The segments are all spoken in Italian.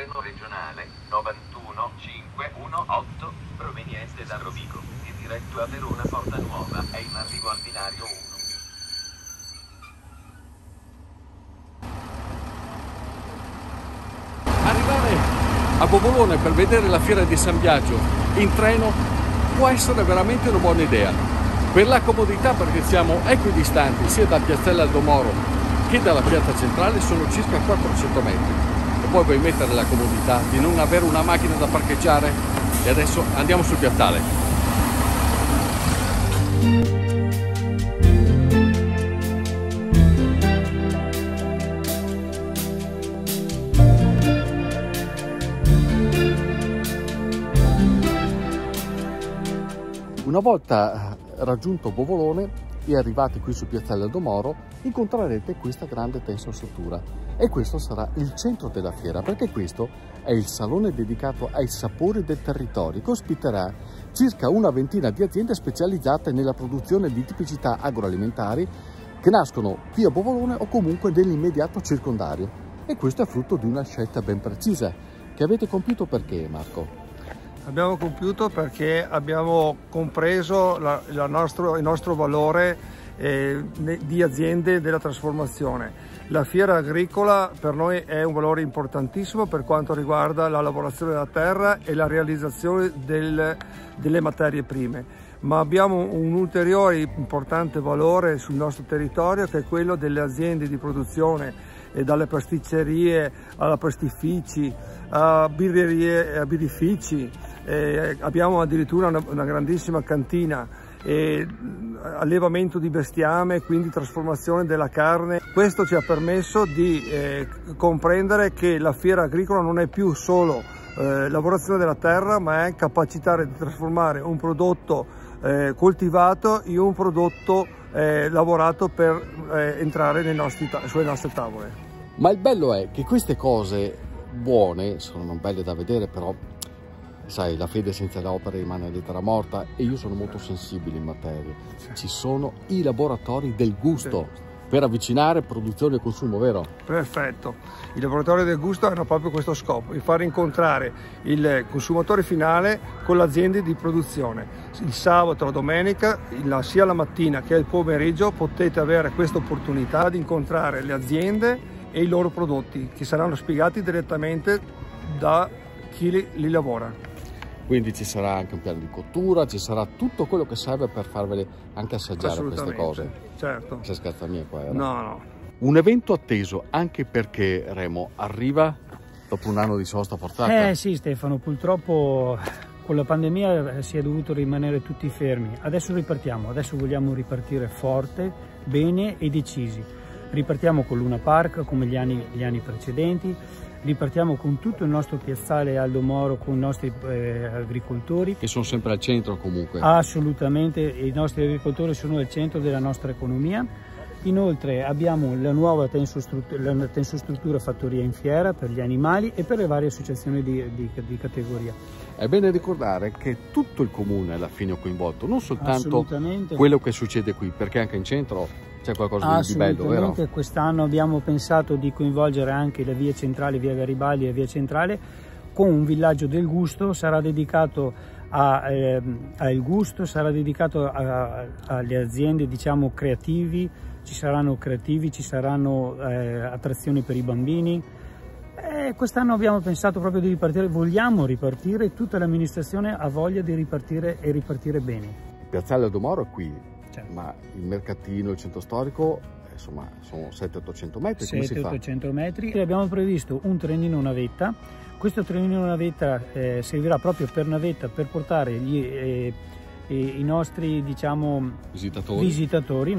treno regionale 91518 proveniente da Rovigo e diretto a Verona Porta Nuova è in arrivo al binario 1. Arrivare a Bovolone per vedere la fiera di San Biagio in treno può essere veramente una buona idea per la comodità, perché siamo equidistanti sia da Piazzale Aldo Moro che dalla piazza centrale, sono circa 400 metri. E poi puoi mettere la comodità di non avere una macchina da parcheggiare. E adesso andiamo sul piazzale. Una volta raggiunto Bovolone e arrivati qui su Piazzale Aldo Moro, incontrerete questa grande tensostruttura e questo sarà il centro della fiera, perché questo è il salone dedicato ai sapori del territorio che ospiterà circa una ventina di aziende specializzate nella produzione di tipicità agroalimentari che nascono qui a Bovolone o comunque nell'immediato circondario. E questo è frutto di una scelta ben precisa che avete compiuto. Perché, Marco? Abbiamo compiuto perché abbiamo compreso il nostro valore di aziende della trasformazione. La fiera agricola per noi è un valore importantissimo per quanto riguarda la lavorazione della terra e la realizzazione delle materie prime. Ma abbiamo un ulteriore importante valore sul nostro territorio che è quello delle aziende di produzione, e dalle pasticcerie alla pastifici, a birrerie, a birrifici, abbiamo addirittura una grandissima cantina, allevamento di bestiame, quindi trasformazione della carne. Questo ci ha permesso di comprendere che la fiera agricola non è più solo lavorazione della terra, ma è capacità di trasformare un prodotto coltivato in un prodotto lavorato per entrare sulle nostre tavole. Ma il bello è che queste cose buone sono belle da vedere, però sai, la fede senza le opere rimane lettera morta, e io sono molto sensibile in materia. Ci sono i laboratori del gusto per avvicinare produzione e consumo, vero? Perfetto. Il laboratorio del gusto hanno proprio questo scopo, di far incontrare il consumatore finale con l'azienda di produzione. Il sabato, la domenica, sia la mattina che il pomeriggio potete avere questa opportunità di incontrare le aziende e i loro prodotti, che saranno spiegati direttamente da chi li lavora. Quindi ci sarà anche un piano di cottura, ci sarà tutto quello che serve per farvele anche assaggiare queste cose. Certo. Se scherza mia qua era. No, no. Un evento atteso, anche perché Remo arriva dopo un anno di sosta forzata. Sì, Stefano, purtroppo con la pandemia si è dovuto rimanere tutti fermi. Adesso ripartiamo, adesso vogliamo ripartire forte, bene e decisi. Ripartiamo con Luna Park come gli anni precedenti. Ripartiamo con tutto il nostro piazzale Aldo Moro, con i nostri agricoltori. Che sono sempre al centro comunque. Assolutamente, i nostri agricoltori sono al centro della nostra economia. Inoltre abbiamo la nuova tensostruttura fattoria in fiera per gli animali e per le varie associazioni di categoria. È bene ricordare che tutto il comune alla fine è coinvolto, non soltanto quello che succede qui, perché anche in centro c'è qualcosa di bello, vero? Assolutamente, quest'anno abbiamo pensato di coinvolgere anche la via centrale, via Garibaldi e via centrale, con un villaggio del gusto. Sarà dedicato al gusto, sarà dedicato alle aziende, diciamo, creativi, ci saranno attrazioni per i bambini. Quest'anno abbiamo pensato proprio di ripartire, vogliamo ripartire, tutta l'amministrazione ha voglia di ripartire e ripartire bene. Piazzale Aldo Moro è qui. Certo. Ma il mercatino, il centro storico, insomma, sono 700-800 metri, come si fa? 700-800 metri. Abbiamo previsto un trenino navetta. Questo trenino navetta servirà proprio per navetta, per portare i nostri, diciamo, visitatori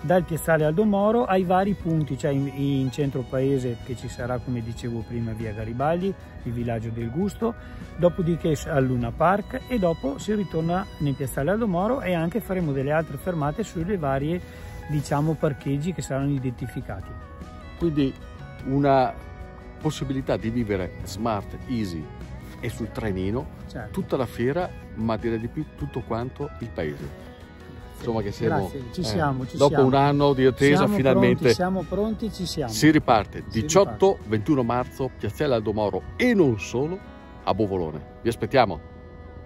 dal piazzale Aldo Moro ai vari punti, cioè in centro paese, che ci sarà, come dicevo prima, via Garibaldi, il villaggio del gusto, dopodiché al Luna Park, e dopo si ritorna nel piazzale Aldo Moro, e anche faremo delle altre fermate sulle varie, diciamo, parcheggi che saranno identificati. Quindi una possibilità di vivere smart, easy e sul trenino, certo, tutta la fiera, ma direi di più tutto quanto il paese. insomma, che siamo, grazie, ci siamo. Un anno di attesa finalmente siamo pronti, ci siamo. Si riparte 18-21 marzo, Piazzale Aldo Moro e non solo, a Bovolone. Vi aspettiamo.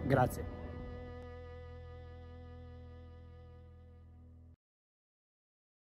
Grazie.